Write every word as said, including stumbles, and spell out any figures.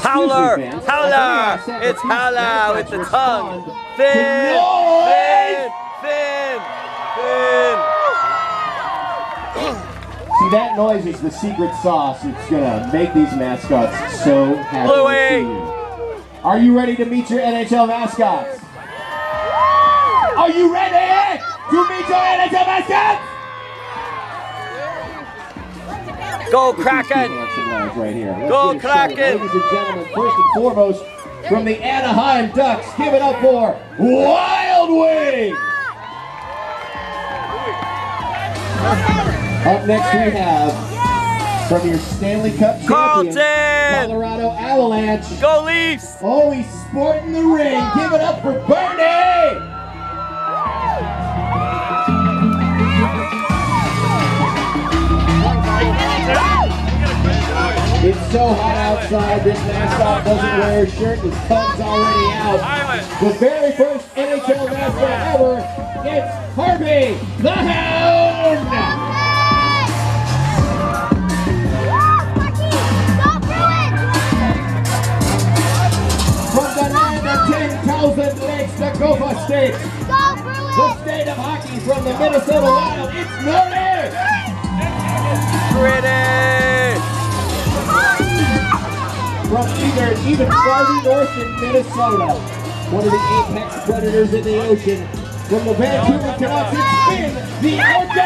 Howler! Me, Howler! It's Howler with the tongue! Finn! Finn! Finn! Finn! See, that noise is the secret sauce. It's gonna make these mascots so happy Louis. to see you. Are you ready to meet your N H L mascots? Are you ready to meet your N H L mascots? Go Kraken! Right here. Go Kraken! Ladies and gentlemen, first and foremost, from the Anaheim Ducks, give it up for Wild Wing! Up next we have, from your Stanley Cup champion, Colorado Avalanche. Go Leafs! Always sporting the ring, give it up for Bernie! It's so hot outside, this mascot doesn't wear a shirt, his tongue's already out. The very first N H L mascot ever, it's Harvey the Hound! From the land of ten thousand lakes, the Gopher State, the state of hockey from the Minnesota Wild, it's Nordic! Pretty! From either even farther north in Minnesota, one of the apex predators in the ocean, from the Vancouver Canucks, it's been the